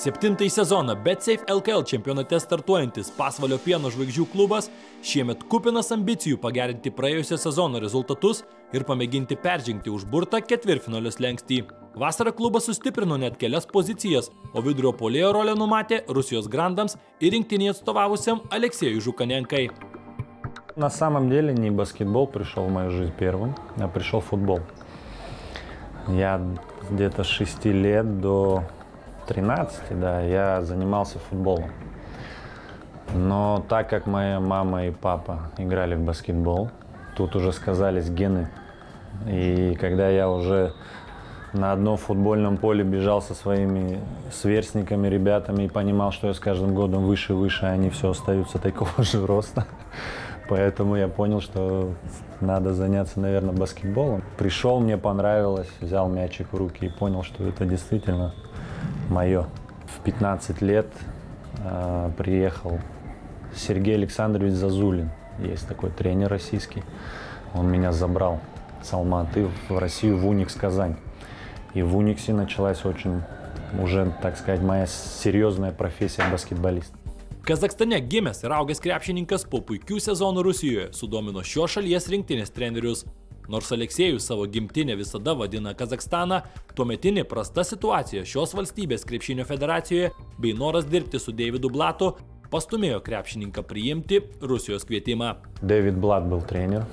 Septintąjį sezoną BetSafe LKL čempionate startuojantis Pasvalio pieno žvaigždžių klubas šiemet kupinas ambicijų pagerinti praėjusio sezono rezultatus ir pamėginti peržengti užburtą ketvirtfinalio slenkstį. Vasarą klubas sustiprino net kelias pozicijas, o vidurio puolėjo rolę numatė Rusijos grandams ir rinktinį atstovavusiam Алексею Zhukanenkai. На самом деле не баскетбол пришел в мою жизнь первым, а пришел футбол. Я где-то с 6 лет до 13, да, я занимался футболом. Но так как моя мама и папа играли в баскетбол, тут уже сказались гены. И когда я уже на одном футбольном поле бежал со своими сверстниками, ребятами и понимал, что я с каждым годом выше и выше, они все остаются такого же роста. Поэтому я понял, что надо заняться, наверное, баскетболом. Пришел, мне понравилось, взял мячик в руки и понял, что это действительно мое. В 15 лет приехал Сергей Александрович Зазулин, есть такой тренер российский. Он меня забрал с Алматы в Россию, в Уникс Казань. И в Униксе началась очень, уже, так сказать, моя серьезная профессия баскетболиста. Kazakstane gimęs ir augęs krepšininkas po puikių sezonų Rusijoje sudomino šio šalies rinktinės trenerius. Nors Aleksejus savo gimtinę visada vadina Kazakstaną, tuometinė prasta situacija šios valstybės krepšinio federacijoje bei noras dirbti su Deividu Blatu pastumėjo krepšininką priimti Rusijos kvietimą. Дэвид Блат был тренер.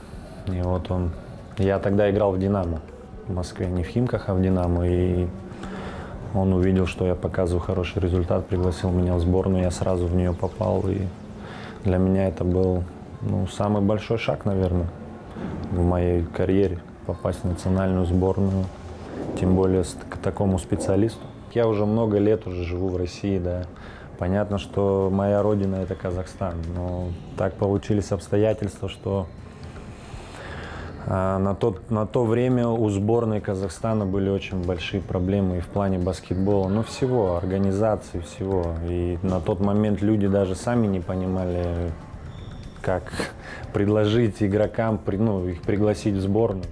И вот он... Я тогда играл в Динамо. В Москве, не в Химках, а в Динамо. И... Он увидел, что я показываю хороший результат, пригласил меня в сборную, я сразу в нее попал. И для меня это был, ну, самый большой шаг, наверное, в моей карьере, попасть в национальную сборную, тем более к такому специалисту. Я уже много лет уже живу в России, да. Понятно, что моя родина – это Казахстан, но так получились обстоятельства, что... На то время у сборной Казахстана были очень большие проблемы и в плане баскетбола, но всего, организации, всего. И на тот момент люди даже сами не понимали, как предложить игрокам, ну, их пригласить в сборную.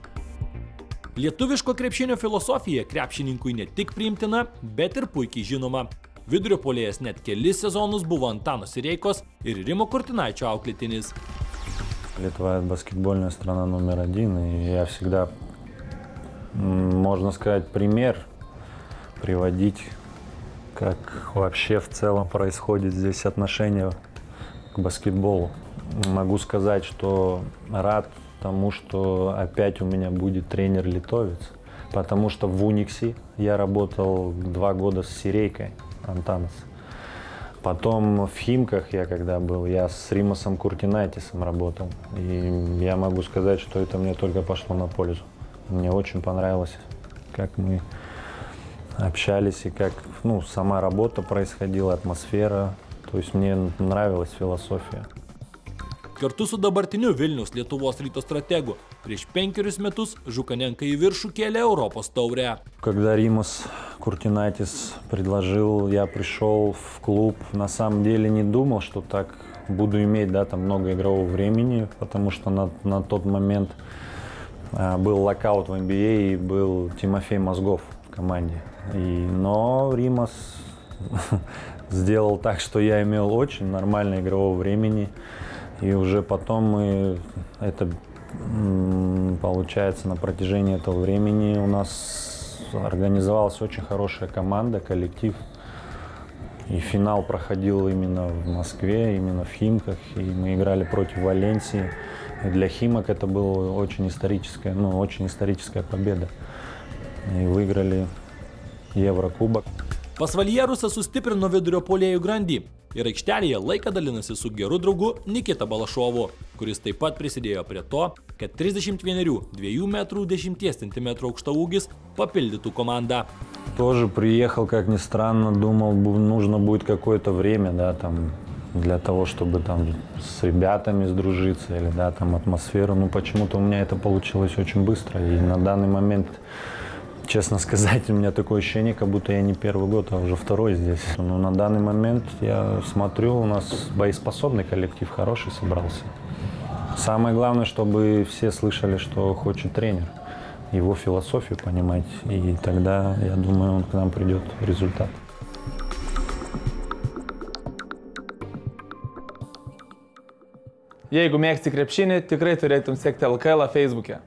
Lietuviško krepšinio filosofija krepšininkui ne tik priimtina, bet ir puikiai žinoma. Vidurio puolėjas net kelis sezonus buvo Antano Sireikos ir Rimo Kurtinaičio auklėtinis. Литва – баскетбольная страна №1, и я всегда, можно сказать, пример приводить, как вообще в целом происходит здесь отношение к баскетболу. Могу сказать, что рад тому, что опять у меня будет тренер-литовец, потому что в Униксе я работал 2 года с Сирейкой Антанасом. Потом в Химках я когда был, я с Римасом Куртинайтисом работал. И я могу сказать, что это мне только пошло на пользу. Мне очень понравилось, как мы общались и как, ну, сама работа происходила, атмосфера. То есть мне нравилась философия. Kartu su dabartiniu Vilniaus Lietuvos ryto strategu prieš 5 metus Zhukanenka į viršų kėlė Europos taurę. Когда Римас Куртинайтис предложил, я пришел в клуб, на самом деле не думал, что так буду иметь, да, там много игрового времени, потому что на тот момент был локаут в НБА и был Тимофей Мозгов в команде. Но Римас сделал так, что я имел очень нормальное игрового времени. И уже потом мы, это получается, на протяжении этого времени у нас организовалась очень хорошая команда, коллектив. И финал проходил именно в Москве, именно в Химках. И мы играли против Валенсии. И для Химок это была очень историческая победа. И выиграли Еврокубок. Pasvalyje rusas sustiprino vidurio puolėjų grandį ir aikštelėje laiką dalinasi su geru draugu Nikita Balašovu, kuris taip pat prisidėjo prie to, kad 31 2,10 m aukštaūgis papildytų komandą. Тоже приехал, как ни странно, думал, нужно будет какое-то время, да, там, для того, чтобы там с ребятами сдружиться или, да, там, атмосферу. Ну, почему-то у меня это получилось очень быстро, и на данный момент... Честно сказать, у меня такое ощущение, как будто я не 1-й год, а уже 2-й здесь. Но на данный момент я смотрю, у нас боеспособный коллектив, хороший собрался. Самое главное, чтобы все слышали, что хочет тренер, его философию понимать. И тогда, я думаю, он к нам придет результат. Jeigu mėgsti krepšinį, tikrai turėtum sekti LKL Facebook'e.